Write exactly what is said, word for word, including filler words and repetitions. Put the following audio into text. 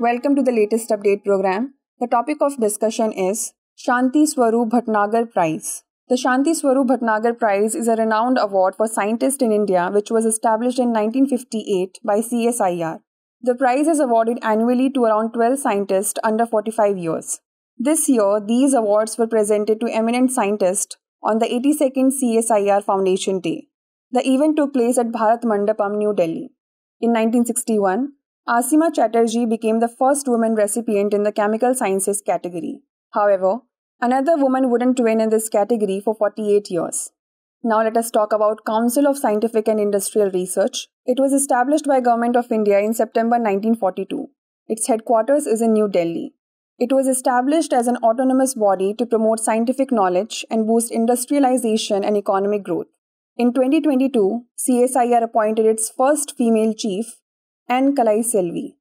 Welcome to the latest update program. The topic of discussion is Shanti Swarup Bhatnagar Prize. The Shanti Swarup Bhatnagar Prize is a renowned award for scientists in India which was established in nineteen fifty-eight by C S I R. The prize is awarded annually to around twelve scientists under forty-five years. This year, these awards were presented to eminent scientists on the eighty-second C S I R Foundation Day. The event took place at Bharat Mandapam, New Delhi. In nineteen sixty-one, Asima Chatterjee became the first woman recipient in the chemical sciences category. However, another woman wouldn't win in this category for forty-eight years. Now let us talk about Council of Scientific and Industrial Research. It was established by Government of India in September nineteen forty-two. Its headquarters is in New Delhi. It was established as an autonomous body to promote scientific knowledge and boost industrialization and economic growth. In twenty twenty-two, C S I R appointed its first female chief, N Kalaiselvi.